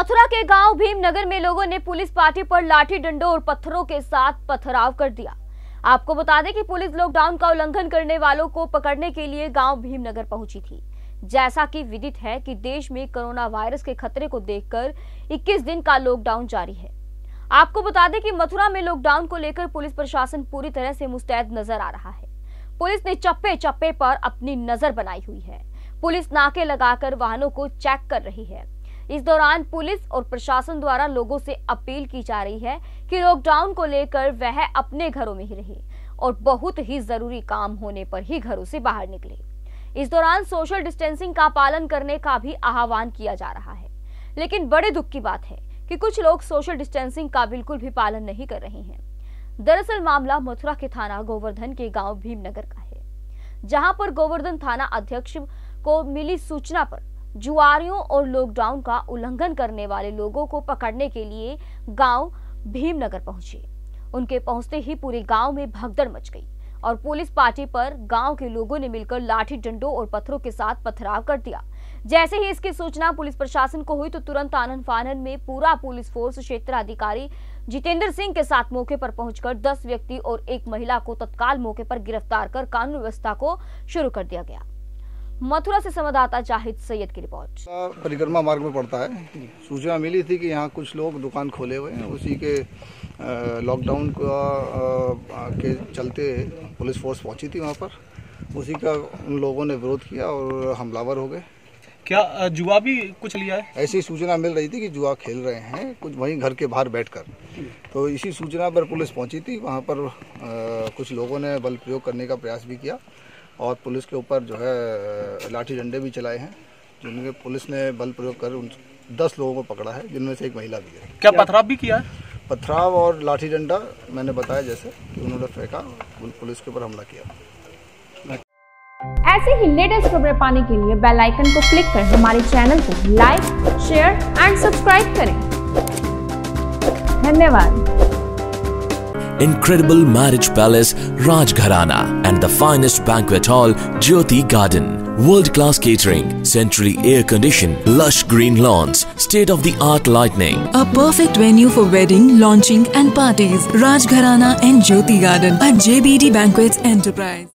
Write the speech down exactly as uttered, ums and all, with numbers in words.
मथुरा के गांव भीमनगर में लोगों ने पुलिस पार्टी पर लाठी डंडों और पत्थरों के साथ पथराव कर दिया। आपको बता दें कि पुलिस लॉकडाउन का उल्लंघन करने वालों को पकड़ने के लिए गांव भीमनगर पहुंची थी। जैसा कि विदित है कि देश में कोरोना वायरस के खतरे को देखकर इक्कीस दिन का लॉकडाउन जारी है। आपको बता दें कि मथुरा में लॉकडाउन को लेकर पुलिस प्रशासन पूरी तरह से मुस्तैद नजर आ रहा है। पुलिस ने चप्पे चप्पे पर अपनी नजर बनाई हुई है। पुलिस नाके लगाकर वाहनों को चेक कर रही है। इस दौरान पुलिस और प्रशासन द्वारा लोगों से अपील की जा रही है कि लॉकडाउन को लेकर वह अपने घरों में ही रहे और बहुत ही जरूरी काम होने पर ही घरों से बाहर निकले। इस दौरान सोशल डिस्टेंसिंग का पालन करने का भी आह्वान किया जा रहा है। लेकिन बड़े दुख की बात है कि कुछ लोग सोशल डिस्टेंसिंग का बिल्कुल भी पालन नहीं कर रहे हैं। दरअसल मामला मथुरा के थाना गोवर्धन के गाँव भीमनगर का है, जहाँ पर गोवर्धन थाना अध्यक्ष को मिली सूचना पर जुआरियों और लॉकडाउन का उल्लंघन करने वाले लोगों को पकड़ने के लिए गांव भीमनगर पहुंचे। उनके पहुंचते ही पूरे गांव में भगदड़ मच गई और पुलिस पार्टी पर गांव के लोगों ने मिलकर लाठी डंडों और पत्थरों के साथ पथराव कर दिया। जैसे ही इसकी सूचना पुलिस प्रशासन को हुई तो तुरंत आनन फानन में पूरा पुलिस फोर्स क्षेत्राधिकारी जितेंद्र सिंह के साथ मौके पर पहुंचकर दस व्यक्ति और एक महिला को तत्काल मौके पर गिरफ्तार कर कानून व्यवस्था को शुरू कर दिया गया। मथुरा से संवाददाता चाहिद सैयद की रिपोर्ट। परिक्रमा मार्ग में पड़ता है। सूचना मिली थी कि यहाँ कुछ लोग दुकान खोले हुए हैं, उसी के लॉकडाउन का के चलते पुलिस फोर्स पहुंची थी वहाँ पर। उसी का उन लोगों ने विरोध किया और हमलावर हो गए। क्या जुआ भी कुछ लिया है? ऐसी सूचना मिल रही थी कि जुआ खेल रहे हैं कुछ वहीं घर के बाहर बैठकर, तो इसी सूचना पर पुलिस पहुंची थी। वहाँ पर आ, कुछ लोगों ने बल प्रयोग करने का प्रयास भी किया और पुलिस के ऊपर जो है लाठी डंडे भी चलाए हैं, जिनके पुलिस ने बल प्रयोग कर उन दस लोगों को पकड़ा है, जिनमें से एक महिला भी है। क्या पथराव भी किया है? पथराव और लाठी डंडा मैंने बताया जैसे कि उन्होंने फेंका, पुलिस के ऊपर हमला किया। ऐसे ही लेटेस्ट खबरें पाने के लिए बेल आइकन को क्लिक कर हमारे चैनल को लाइक, शेयर एंड सब्सक्राइब करें। धन्यवाद। Incredible marriage palace Rajgharana and the finest banquet hall Jyoti Garden. World-class catering, centrally air-conditioned, lush green lawns, state-of-the-art lighting. A perfect venue for wedding, launching and parties. Rajgharana and Jyoti Garden at J B D Banquets Enterprise.